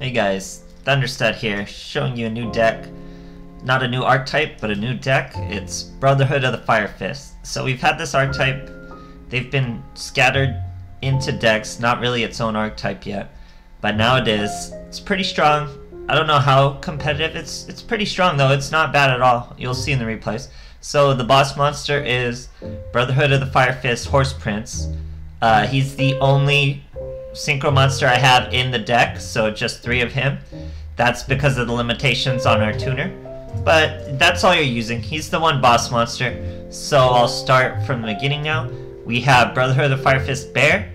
Hey guys, Thunderstud here, showing you a new deck. Not a new archetype, but a new deck. It's Brotherhood of the Fire Fist. So we've had this archetype, they've been scattered into decks, not really its own archetype yet. But nowadays, it's pretty strong. I don't know how competitive, it's pretty strong though, it's not bad at all. You'll see in the replays. So the boss monster is Brotherhood of the Fire Fist Horse Prince. He's the only synchro monster I have in the deck, so just 3 of him. That's because of the limitations on our tuner, but that's all you're using. He's the one boss monster, so I'll start from the beginning now. We have Brotherhood of the Fire Fist Bear.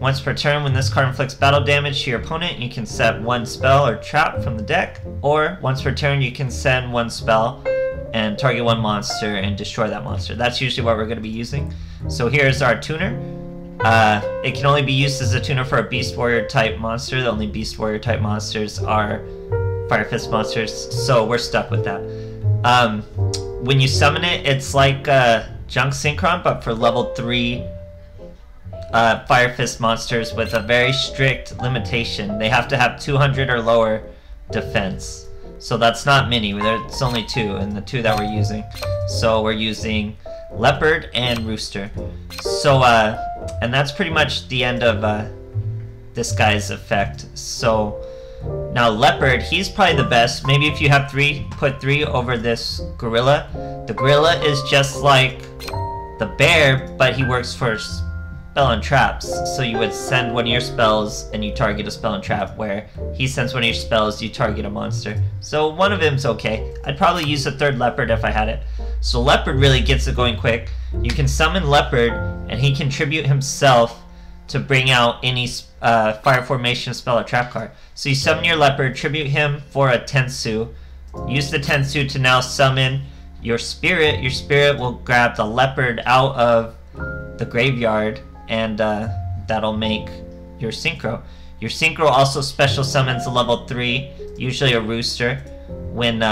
Once per turn, when this card inflicts battle damage to your opponent, you can set 1 spell or trap from the deck, or once per turn you can send 1 spell and target 1 monster and destroy that monster. That's usually what we're going to be using. So here's our tuner. It can only be used as a tuner for a Beast Warrior type monster. The only Beast Warrior type monsters are Fire Fist monsters, so we're stuck with that. When you summon it, it's like Junk Synchron, but for level 3 Fire Fist monsters with a very strict limitation. They have to have 200 or lower defense. So that's not many, it's only 2, and the 2 that we're using. So we're using Leopard and Rooster. So, and that's pretty much the end of this guy's effect. So now Leopard, he's probably the best. Maybe if you have 3, put 3 over this gorilla. The gorilla is just like the bear, but he works for spell and traps. So you would send 1 of your spells and you target a spell and trap, where he sends 1 of your spells, you target a monster. So 1 of him's okay. I'd probably use a 3rd Leopard if I had it. So Leopard really gets it going quick. You can summon Leopard, and he can tribute himself to bring out any Fire Formation spell or trap card. So you summon your Leopard, tribute him for a Tensu. Use the Tensu to now summon your Spirit. Your Spirit will grab the Leopard out of the graveyard, and that'll make your Synchro. Your Synchro also special summons a level 3, usually a Rooster, when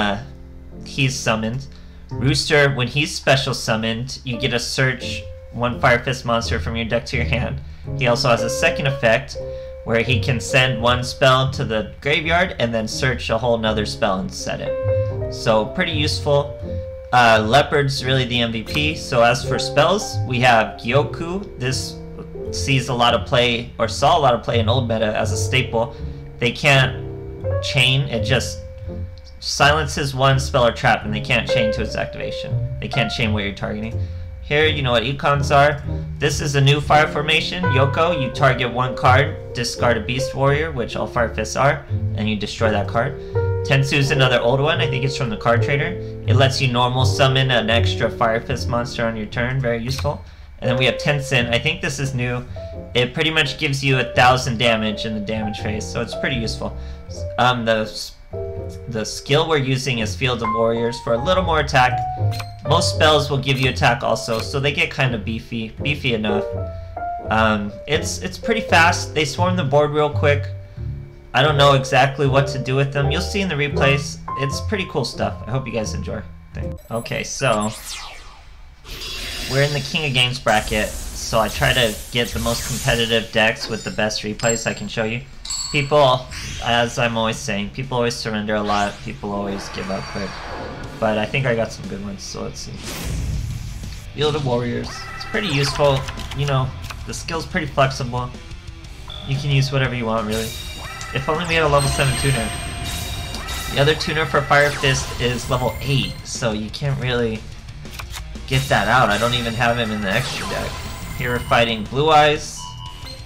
he's summoned. Rooster, when he's special summoned, you get a search 1 Fire Fist monster from your deck to your hand. He also has a second effect where he can send 1 spell to the graveyard and then search a whole nother spell and set it. So pretty useful. Leopard's really the MVP. So as for spells, we have Gyoku. This sees a lot of play, or saw a lot of play in old meta as a staple. They can't chain, it just silences 1 spell or trap, and they can't chain to its activation. They can't chain what you're targeting. Here, you know what Ikons are. This is a new Fire Formation. Yoko, you target 1 card, discard a Beast Warrior, which all Fire Fists are, and you destroy that card. Tensu is another old one. I think it's from the card trader. It lets you normal summon an extra Fire Fist monster on your turn. Very useful. And then we have Tenzin. I think this is new. It pretty much gives you 1,000 damage in the damage phase, so it's pretty useful. The skill we're using is Field of Warriors for a little more attack. Most spells will give you attack also, so they get kind of beefy enough. It's pretty fast. They swarm the board real quick. I don't know exactly what to do with them. You'll see in the replays. It's pretty cool stuff. I hope you guys enjoy. Okay, so we're in the King of Games bracket, so I try to get the most competitive decks with the best replays I can show you. People, as I'm always saying, people always surrender a lot, people always give up quick. But I think I got some good ones, so let's see. Field of Warriors. It's pretty useful, you know, the skill's pretty flexible. You can use whatever you want, really. If only we had a level 7 tuner. The other tuner for Fire Fist is level 8, so you can't really get that out. I don't even have him in the extra deck. Here we're fighting Blue Eyes.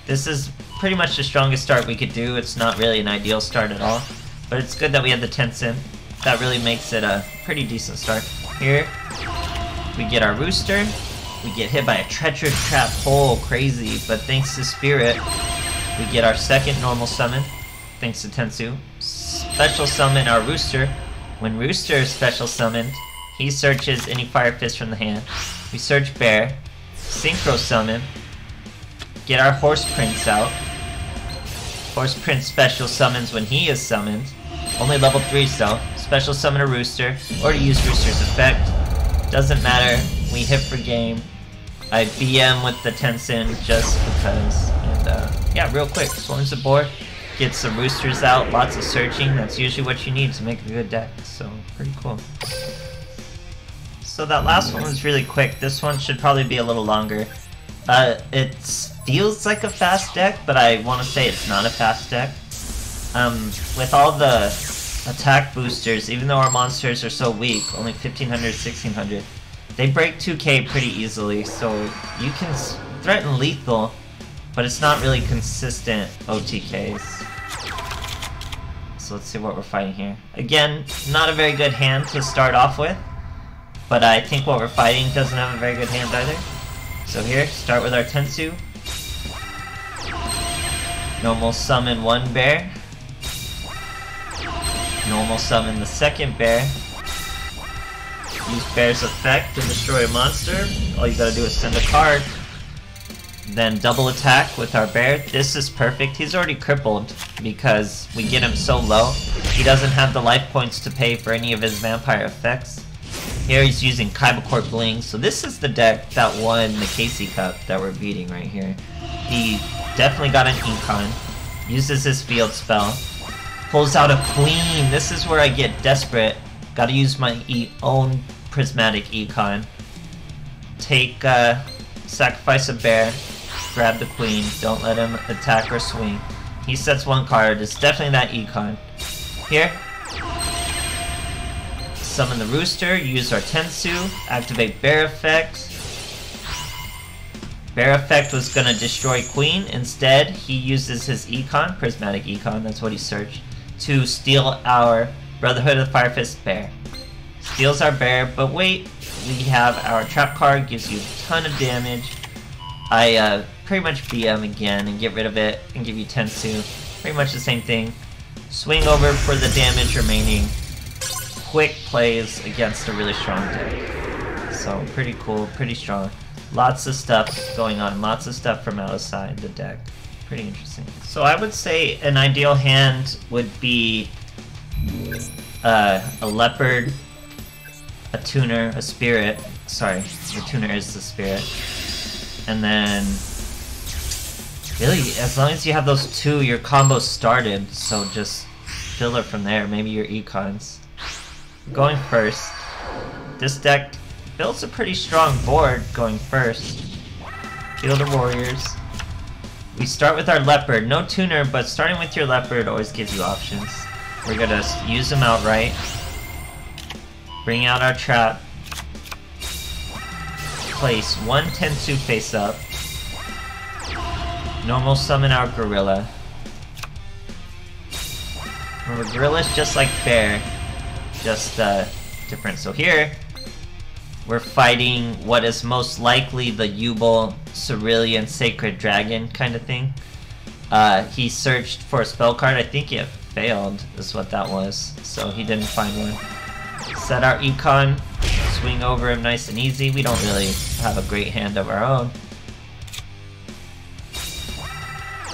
This is pretty much the strongest start we could do. It's not really an ideal start at all, but it's good that we had the Tenzin. That really makes it a pretty decent start. Here, we get our Rooster. We get hit by a Treacherous Trap Hole, crazy, but thanks to Spirit, we get our second normal summon, thanks to Tensu. Special summon our Rooster. When Rooster is special summoned, he searches any Fire Fist from the hand. We search Bear, Synchro summon, get our Horse Prince out. Horse Prince special summons when he is summoned. Only level 3, so special summon a Rooster, or to use Rooster's effect. Doesn't matter, we hit for game. I BM with the Tenzin just because, and yeah, real quick, swarms the board. Get some roosters out, lots of searching. That's usually what you need to make a good deck, so pretty cool. So that last one was really quick. This one should probably be a little longer. It feels like a fast deck, but I want to say it's not a fast deck. With all the attack boosters, even though our monsters are so weak, only 1500, 1600, they break 2k pretty easily, so you can threaten lethal, but it's not really consistent OTKs. So let's see what we're fighting here. Again, not a very good hand to start off with, but I think what we're fighting doesn't have a very good hand either. So here, start with our Tensu. Normal summon one bear. Normal summon the second bear. Use bear's effect to destroy a monster. All you gotta do is send a card. Then double attack with our bear. This is perfect. He's already crippled because we get him so low. He doesn't have the life points to pay for any of his vampire effects. Here he's using Kaibacorp Bling. So this is the deck that won the Casey Cup that we're beating right here. He definitely got an Ikon. Uses his field spell. Pulls out a queen. This is where I get desperate. Gotta use my own prismatic Ikon. Take, sacrifice a bear. Grab the queen. Don't let him attack or swing. He sets one card. It's definitely that Ikon. Here. Summon the rooster. Use our Tensu. Activate bear effect. Bear effect was gonna destroy queen. Instead, he uses his Ikon, prismatic Ikon, that's what he searched, to steal our Brotherhood of the Fire Fist Bear. Steals our bear, but wait, we have our trap card, gives you a ton of damage. I pretty much BM again and get rid of it and give you Tensu. Pretty much the same thing. Swing over for the damage remaining. Quick plays against a really strong deck. So pretty cool, pretty strong. Lots of stuff going on, lots of stuff from outside the deck. Pretty interesting. So I would say an ideal hand would be a leopard, a tuner, a spirit. Sorry, the tuner is the spirit. And then, really, as long as you have those two, your combo's started. So just fill it from there, maybe your Ikons. Going first, this deck builds a pretty strong board going first. Field of Warriors. We start with our Leopard. No tuner, but starting with your Leopard always gives you options. We're gonna use them outright. Bring out our trap. Place one Tensu face up. Normal summon our Gorilla. Remember, Gorilla's just like Bear. Just, different. So here, we're fighting what is most likely the Yubel Cerulean Sacred Dragon kind of thing. He searched for a spell card. I think it failed is what that was. So he didn't find one. Set our Ikon. Swing over him nice and easy. We don't really have a great hand of our own.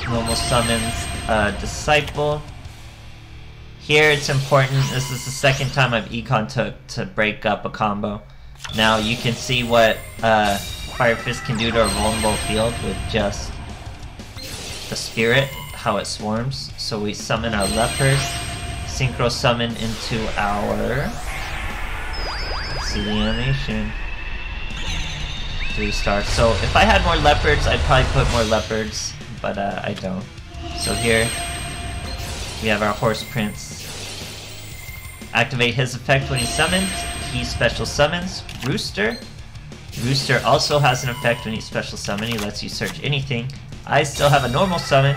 Normal summons a Disciple. Here it's important. This is the second time I've Ikon took to break up a combo. Now you can see what Fire Fist can do to a vulnerable field with just the Spirit, how it swarms. So we summon our Leopard, Synchro Summon into our... Let's see the animation. 3-star. So if I had more Leopards, I'd probably put more Leopards, but I don't. So here we have our Horse Prince. Activate his effect when he's summoned. He special summons Rooster. Rooster also has an effect when he special summons. He lets you search anything. I still have a normal summon.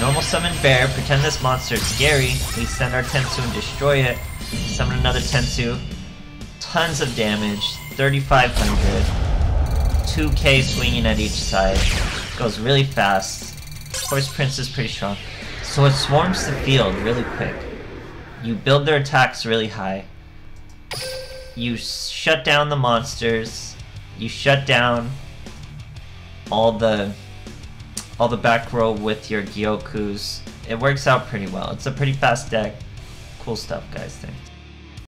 Normal summon Bear. Pretend this monster is scary. We send our Tensu and destroy it. Summon another Tensu. Tons of damage. 3,500. 2k swinging at each side. Goes really fast. Horse Prince is pretty strong. So it swarms the field really quick. You build their attacks really high. You shut down the monsters. You shut down all the back row with your Gyokus. It works out pretty well. It's a pretty fast deck. Cool stuff, guys. Thanks.